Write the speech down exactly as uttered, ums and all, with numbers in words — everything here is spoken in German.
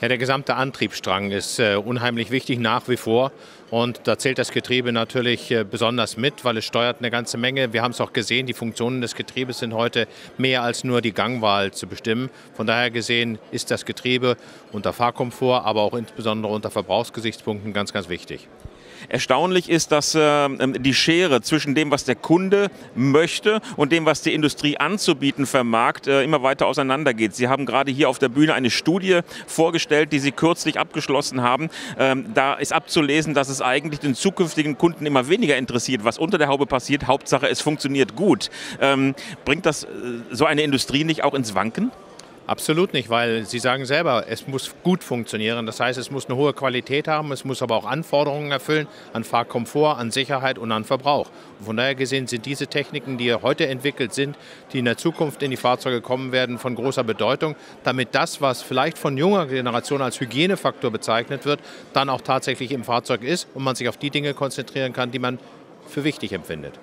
Ja, der gesamte Antriebsstrang ist äh, unheimlich wichtig nach wie vor. Und da zählt das Getriebe natürlich äh, besonders mit, weil es steuert eine ganze Menge. Wir haben es auch gesehen, die Funktionen des Getriebes sind heute mehr als nur die Gangwahl zu bestimmen. Von daher gesehen ist das Getriebe unter Fahrkomfort, aber auch insbesondere unter Verbrauchsgesichtspunkten ganz, ganz wichtig. Erstaunlich ist, dass äh, die Schere zwischen dem, was der Kunde möchte und dem, was die Industrie anzubieten vermag, äh, immer weiter auseinander geht. Sie haben gerade hier auf der Bühne eine Studie vorgestellt, die Sie kürzlich abgeschlossen haben. Ähm, da ist abzulesen, dass es eigentlich den zukünftigen Kunden immer weniger interessiert, was unter der Haube passiert. Hauptsache, es funktioniert gut. Ähm, bringt das äh, so eine Industrie nicht auch ins Wanken? Absolut nicht, weil Sie sagen selber, es muss gut funktionieren. Das heißt, es muss eine hohe Qualität haben, es muss aber auch Anforderungen erfüllen an Fahrkomfort, an Sicherheit und an Verbrauch. Und von daher gesehen sind diese Techniken, die heute entwickelt sind, die in der Zukunft in die Fahrzeuge kommen werden, von großer Bedeutung, damit das, was vielleicht von junger Generation als Hygienefaktor bezeichnet wird, dann auch tatsächlich im Fahrzeug ist und man sich auf die Dinge konzentrieren kann, die man für wichtig empfindet.